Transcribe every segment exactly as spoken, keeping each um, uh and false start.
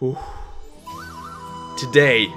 Whew. Today,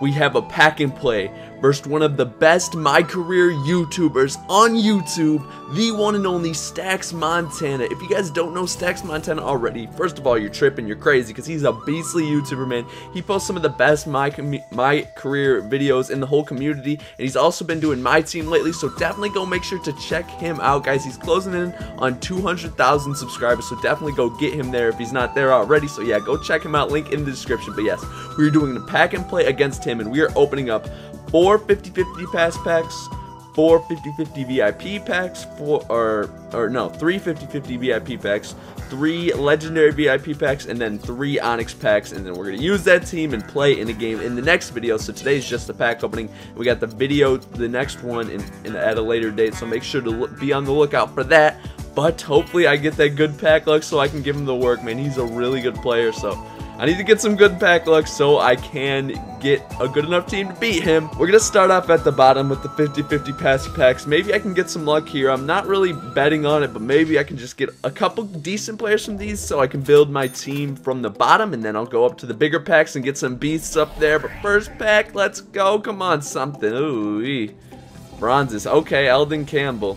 we have a pack and play versus one of the best My Career YouTubers on YouTube, the one and only Stax Montana. If you guys don't know Stax Montana already, first of all, you're tripping, you're crazy, because he's a beastly YouTuber, man. He posts some of the best My, my Career videos in the whole community, and he's also been doing My Team lately, so definitely go make sure to check him out, guys. He's closing in on two hundred thousand subscribers, so definitely go get him there if he's not there already. So yeah, go check him out, link in the description. But yes, we're doing the pack and play against him, and we are opening up four fifty fifty pass packs, four fifty fifty V I P packs, four or or no, three fifty fifty V I P packs, three legendary V I P packs, and then three Onyx packs, and then we're gonna use that team and play in a game in the next video. So today's just the pack opening. We got the video, the next one, in, in at a later date. So make sure to look, be on the lookout for that. But hopefully I get that good pack luck so I can give him the work, man. He's a really good player, so I need to get some good pack luck so I can get a good enough team to beat him. We're going to start off at the bottom with the fifty fifty pass packs. Maybe I can get some luck here. I'm not really betting on it, but maybe I can just get a couple decent players from these so I can build my team from the bottom, and then I'll go up to the bigger packs and get some beasts up there. But first pack, let's go. Come on, something. Ooh, bronzes. Okay, Elden Campbell.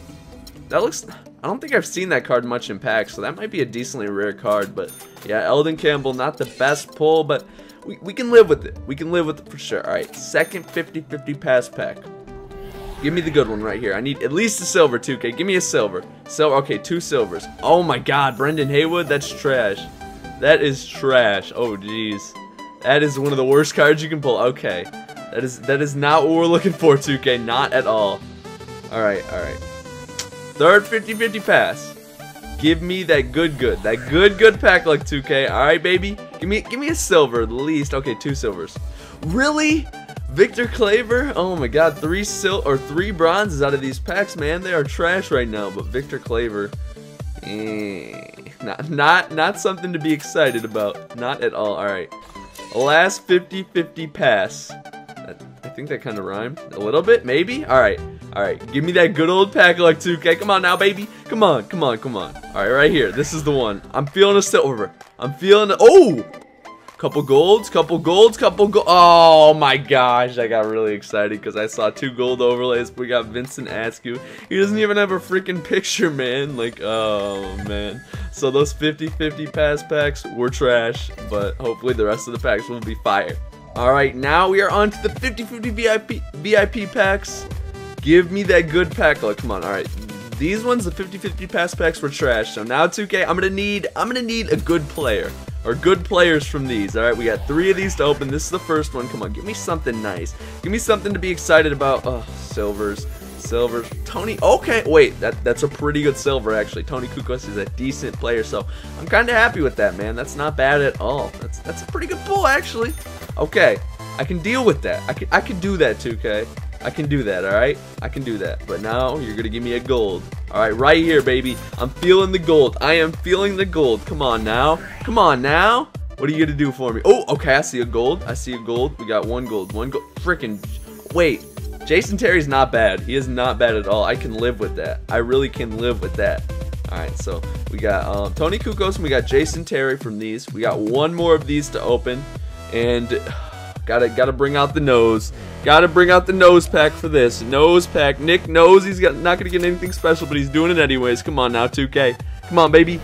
That looks... I don't think I've seen that card much in packs, so that might be a decently rare card. But yeah, Elden Campbell, not the best pull, but we, we can live with it. We can live with it for sure. All right, second fifty fifty pass pack. Give me the good one right here. I need at least a silver, two K. Give me a silver. Silver, okay, two silvers. Oh my god, Brendan Haywood, that's trash. That is trash. Oh, jeez. That is one of the worst cards you can pull. Okay, that is, that is not what we're looking for, two K. Not at all. All right, all right. Third fifty fifty pass. Give me that good good. That good good pack like two K. Alright, baby. Give me give me a silver at least. Okay, two silvers. Really? Victor Claver? Oh my god, three sil or three bronzes out of these packs, man. They are trash right now. But Victor Claver. Eh, not not not something to be excited about. Not at all. Alright. Last fifty fifty pass. I think that kind of rhymed. A little bit, maybe? Alright. Alright, give me that good old pack luck two K. Come on now, baby. Come on, come on, come on. Alright, right here. This is the one. I'm feeling a silver. I'm feeling a... Oh! Couple golds, couple golds, couple gold. Oh my gosh, I got really excited because I saw two gold overlays. We got Vincent Askew. He doesn't even have a freaking picture, man. Like, oh man. So those fifty fifty pass packs were trash, but hopefully the rest of the packs will be fire. Alright, now we are on to the fifty fifty V I P, V I P packs. Give me that good pack luck. Come on. All right, these ones, the fifty fifty pass packs, were trash. So now two K, I'm gonna need, I'm gonna need a good player or good players from these. All right, we got three of these to open. This is the first one. Come on, give me something nice. Give me something to be excited about. Oh, silvers, silvers. Tony. Okay, wait, that that's a pretty good silver actually. Tony Kukoc is a decent player, so I'm kind of happy with that, man. That's not bad at all. That's that's a pretty good pull actually. Okay, I can deal with that. I can I can do that two K. I can do that, alright? I can do that. But now, you're gonna give me a gold. Alright, right here, baby. I'm feeling the gold. I am feeling the gold. Come on now. Come on now. What are you gonna do for me? Oh, okay, I see a gold. I see a gold. We got one gold. One gold. Freaking. Wait. Jason Terry's not bad. He is not bad at all. I can live with that. I really can live with that. Alright, so we got um, Tony Kukoc and we got Jason Terry from these. We got one more of these to open. And... Gotta, gotta bring out the nose. Gotta bring out the nose pack for this. Nose pack. Nick knows he's got, not gonna get anything special, but he's doing it anyways. Come on now, two K. Come on, baby.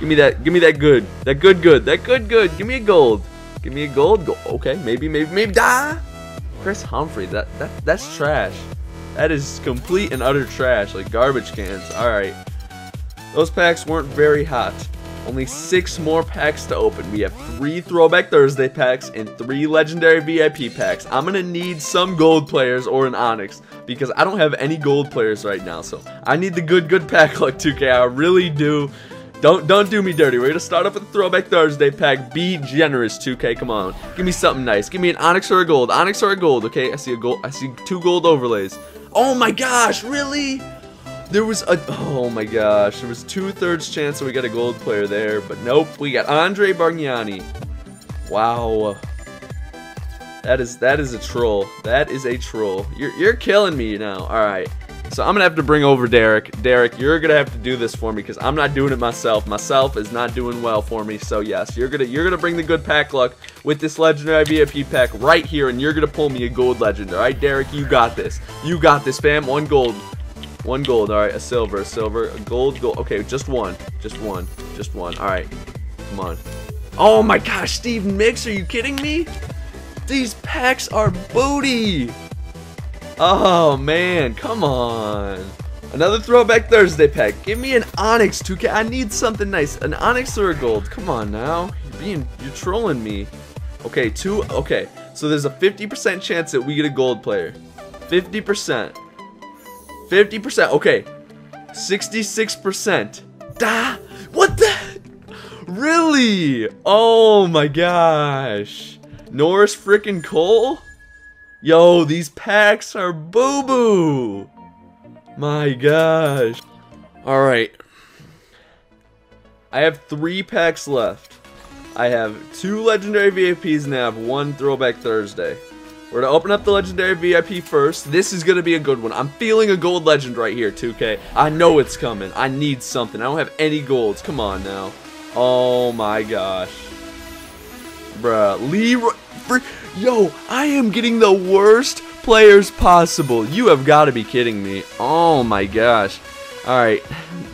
Give me that. Give me that good. That good, good. That good, good. Give me a gold. Give me a gold. Go okay, maybe, maybe, maybe. Ah! Chris Humphries. That, that, that's trash. That is complete and utter trash, like garbage cans. All right. Those packs weren't very hot. Only six more packs to open. We have three Throwback Thursday packs and three Legendary V I P packs. I'm gonna need some gold players or an Onyx because I don't have any gold players right now. So I need the good, good pack luck, two K. I really do. Don't, don't do me dirty. We're gonna start off with the Throwback Thursday pack. Be generous, two K. Come on, give me something nice. Give me an Onyx or a gold. Onyx or a gold. Okay, I see a gold. I see two gold overlays. Oh my gosh, really? There was a, oh my gosh, there was two-thirds chance that we got a gold player there, but nope, we got Andre Bargnani. Wow. That is, that is a troll. That is a troll. You're, you're killing me now. All right. So I'm going to have to bring over Derek. Derek, you're going to have to do this for me because I'm not doing it myself. Myself is not doing well for me. So, yes, you're going to you're gonna bring the good pack luck with this legendary V I P pack right here, and you're going to pull me a gold legend. All right, Derek, you got this. You got this, fam. One gold. One gold. All right, a silver, a silver, a gold, gold. Okay, just one. Just one. Just one. All right, come on. Oh, my gosh, Steve Mix, are you kidding me? These packs are booty. Oh, man, come on. Another Throwback Thursday pack. Give me an Onyx, two K. I need something nice. An Onyx or a gold. Come on now. You're being, you're trolling me. Okay, two. Okay, so there's a fifty percent chance that we get a gold player. fifty percent. fifty percent. Okay, sixty-six percent. Da. What the? Really? Oh, my gosh. Norris freaking Cole? Yo, these packs are boo-boo. My gosh. All right. I have three packs left. I have two legendary V I Ps and I have one Throwback Thursday. We're going to open up the legendary V I P first. This is going to be a good one. I'm feeling a gold legend right here, two K. I know it's coming. I need something. I don't have any golds. Come on now. Oh, my gosh. Bruh. Leroy... Yo, I am getting the worst players possible. You have got to be kidding me. Oh my gosh. Alright,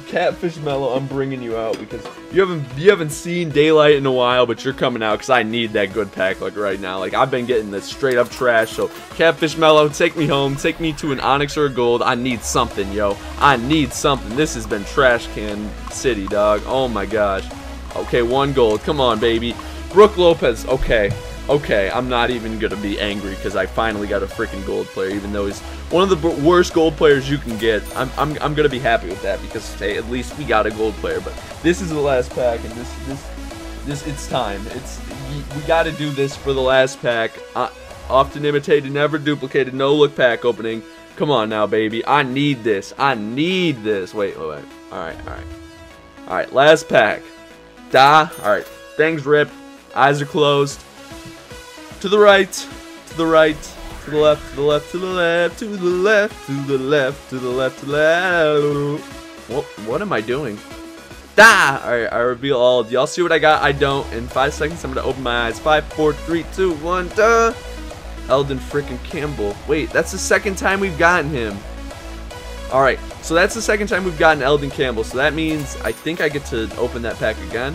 Catfish Mellow, I'm bringing you out because you haven't you haven't seen daylight in a while, but you're coming out because I need that good pack like right now. Like, I've been getting this straight up trash. So Catfish Mellow, take me home. Take me to an Onyx or a gold. I need something, yo. I need something. This has been trash can city, dog. Oh my gosh. Okay, one gold. Come on, baby. Brook Lopez. Okay. Okay, I'm not even going to be angry because I finally got a freaking gold player, even though he's one of the worst gold players you can get. I'm, I'm, I'm going to be happy with that because, hey, at least we got a gold player. But this is the last pack, and this, this, this it's time. It's We, we got to do this for the last pack. Uh, often imitated, never duplicated, no-look pack opening. Come on now, baby. I need this. I need this. Wait, wait, wait. All right, all right. All right, last pack. Da. All right, things ripped. Eyes are closed. To the right, to the right, to the left, to the left, to the left, to the left, to the left, to the left, to the left. What, what am I doing? Da! Alright, I reveal all. Do y'all see what I got? I don't. In five seconds, I'm gonna open my eyes. Five, four, three, two, one, da! Elden freaking Campbell. Wait, that's the second time we've gotten him. Alright, so that's the second time we've gotten Elden Campbell. So that means I think I get to open that pack again.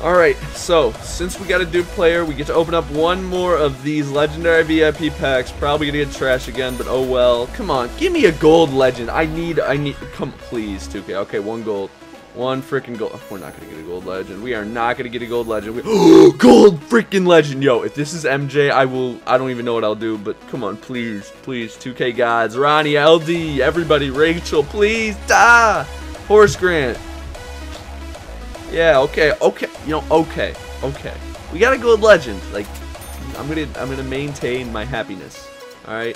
Alright, so, since we got a dupe player, we get to open up one more of these legendary V I P packs. Probably gonna get trash again, but oh well. Come on, give me a gold legend. I need, I need, come, please, two K. Okay, one gold. One freaking gold. Oh, we're not gonna get a gold legend. We are not gonna get a gold legend. We, oh, gold freaking legend. Yo, if this is M J, I will, I don't even know what I'll do, but come on, please, please, two K gods. Ronnie, L D, everybody, Rachel, please, da! Horace Grant. Yeah, okay, okay, you know, okay, okay. We got a gold legend. Like, I'm gonna, I'm gonna maintain my happiness. All right,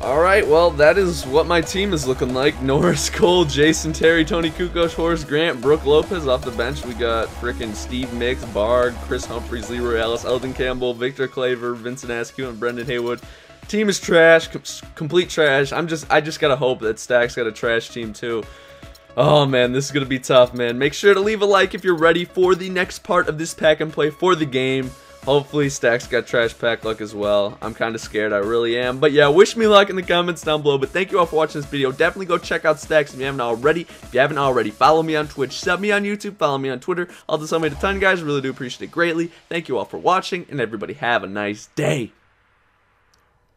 all right. Well, that is what my team is looking like. Norris Cole, Jason Terry, Tony Kukoc, Horace Grant, Brook Lopez off the bench. We got frickin' Steve Mix, Barg, Chris Humphries, Leroy Ellis, Elden Campbell, Victor Claver, Vincent Askew, and Brendan Haywood. Team is trash, com complete trash. I'm just, I just gotta hope that Stax got a trash team too. Oh man, this is gonna be tough, man. Make sure to leave a like if you're ready for the next part of this pack and play for the game. Hopefully Stax got trash pack luck as well. I'm kind of scared, I really am. But yeah, wish me luck in the comments down below. But thank you all for watching this video. Definitely go check out Stax if you haven't already. If you haven't already, follow me on Twitch, sub me on YouTube, follow me on Twitter. All this helped me a ton, guys. Really do appreciate it greatly. Thank you all for watching, and everybody have a nice day.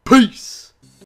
Peace!